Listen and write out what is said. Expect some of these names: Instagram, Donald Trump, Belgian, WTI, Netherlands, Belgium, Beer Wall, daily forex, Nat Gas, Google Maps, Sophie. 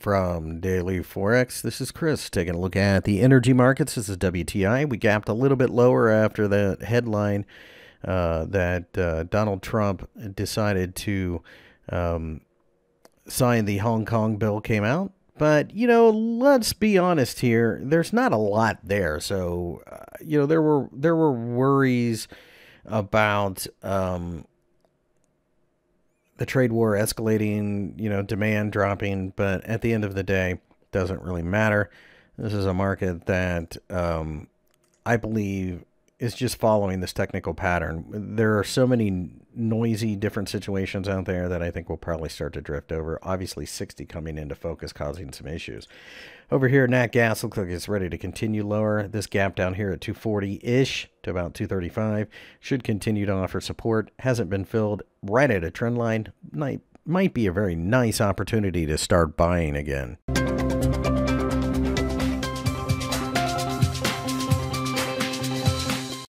From Daily Forex, this is Chris taking a look at the energy markets. This is WTI. We gapped a little bit lower after the headline that Donald Trump decided to sign the Hong Kong bill came out. But, you know, let's be honest here. There's not a lot there. So, you know, there were worries about the trade war escalating, you know, demand dropping, but at the end of the day, doesn't really matter. This is a market that I believe is just following this technical pattern. There are so many noisy different situations out there that I think will probably start to drift over. Obviously, 60 coming into focus, causing some issues. Over here, Nat Gas looks like it's ready to continue lower. This gap down here at 240-ish to about 235 should continue to offer support. Hasn't been filled, right at a trend line. Might be a very nice opportunity to start buying again.